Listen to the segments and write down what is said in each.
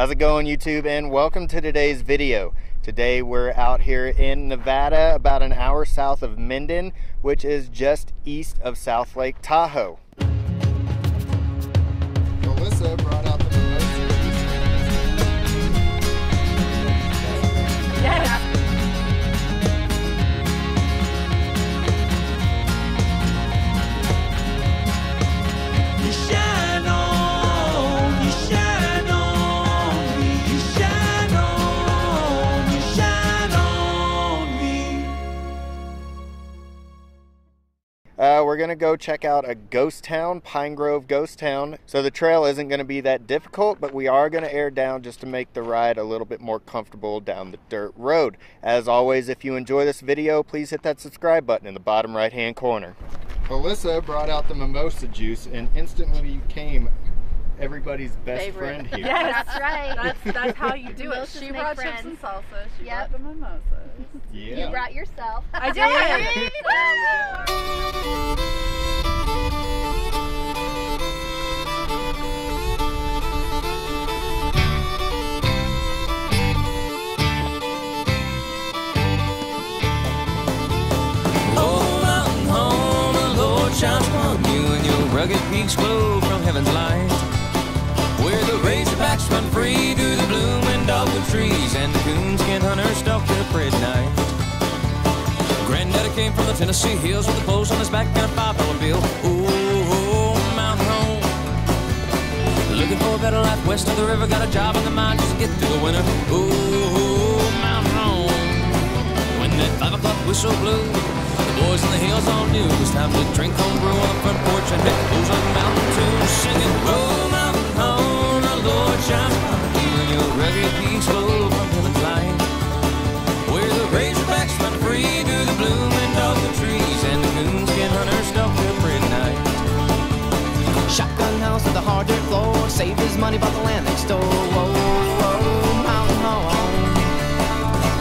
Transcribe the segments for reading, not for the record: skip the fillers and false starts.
How's it going, YouTube, and welcome to today's video. Today we're out here in Nevada, about an hour south of Minden, which is just east of South Lake Tahoe. Melissa brought out the yes. We're gonna go check out a ghost town, Pine Grove Ghost Town. So the trail isn't gonna be that difficult, but we are gonna air down just to make the ride a little bit more comfortable down the dirt road. As always, if you enjoy this video, please hit that subscribe button in the bottom right hand corner. Melissa brought out the mimosa juice and instantly became everybody's best favorite friend here. Yeah, that's right. That's how you do it. She brought chips and salsa. She brought the mimosas. Yeah. You brought yourself. I did. Oh, mountain home, the Lord shines upon you, and your rugged peaks glow from heaven's light. Where the razorbacks run free through the blooming dogwood trees, and the coonskin hunters stalk their prey at night. Granddaddy came from the Tennessee hills with the clothes on his back and a $5 bill. Ooh, oh, mountain home. Looking for a better life west of the river. Got a job in the mine just to get through the winter. Ooh, oh, mountain home. When that 5 o'clock whistle blew, the boys in the hills all knew it was time to drink homebrew on the front porch and hit the blues on the mountain tune, singing, oh, mountain home. Saved his money, bought the land next door. Whoa, whoa, mountain home.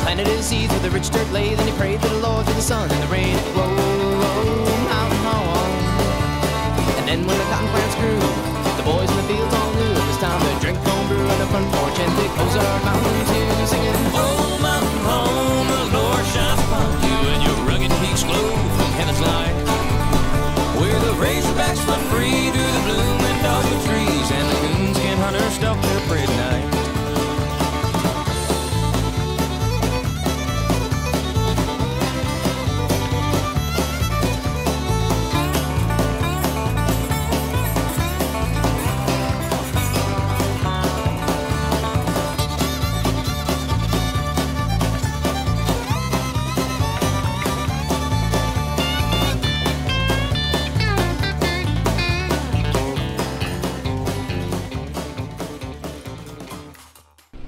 Planted his seeds with a rich dirt lay, then he prayed to the Lord through the sun and the rain. Whoa, whoa, mountain home. And then when the cotton plants grew, the boys in the fields all knew it was time to drink homebrew on the front porch and dig Ozark Mountain tune, singing, oh, mountain home, the Lord shines upon you, and your rugged peaks glow from heaven's light. Where the razorbacks run free to the blooming dogwood trees, and the coonskin hunters stalk their prey at night.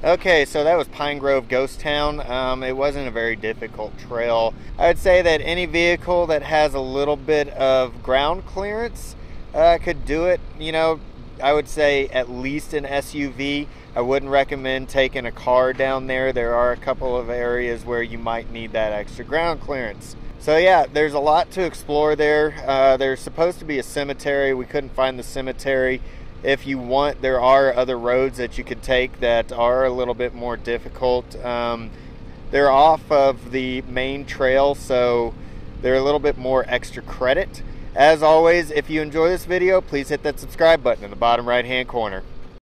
Okay, so that was Pine Grove Ghost Town. It wasn't a very difficult trail. I would say that any vehicle that has a little bit of ground clearance could do it. You know, I would say at least an SUV. I wouldn't recommend taking a car down there. There are a couple of areas where you might need that extra ground clearance. So yeah, there's a lot to explore there. There's supposed to be a cemetery. We couldn't find the cemetery. If you want, there are other roads that you could take that are a little bit more difficult. They're off of the main trail, so they're a little bit more extra credit. As always, if you enjoy this video, please hit that subscribe button in the bottom right hand corner.